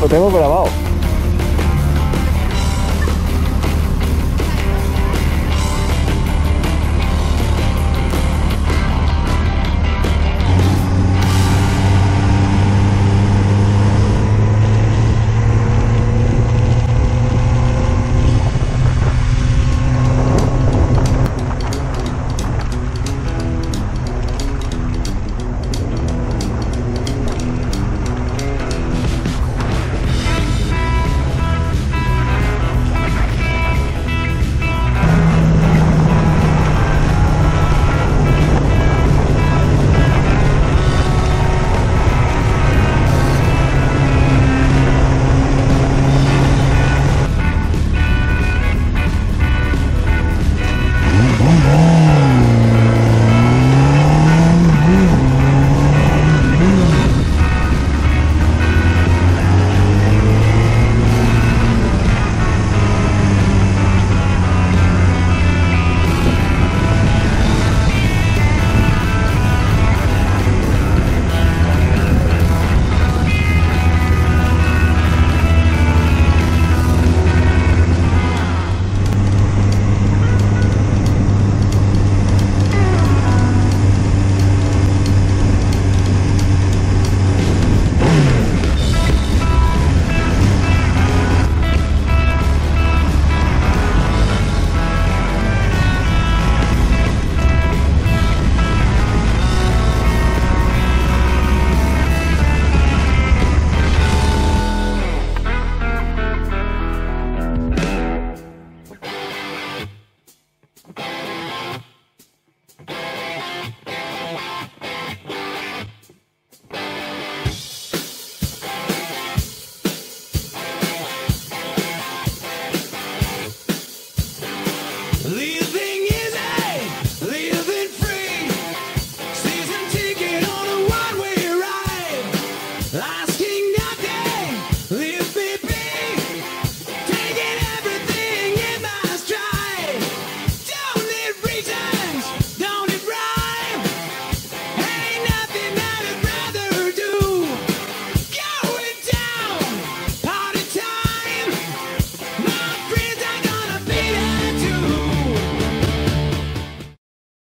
Lo tengo grabado.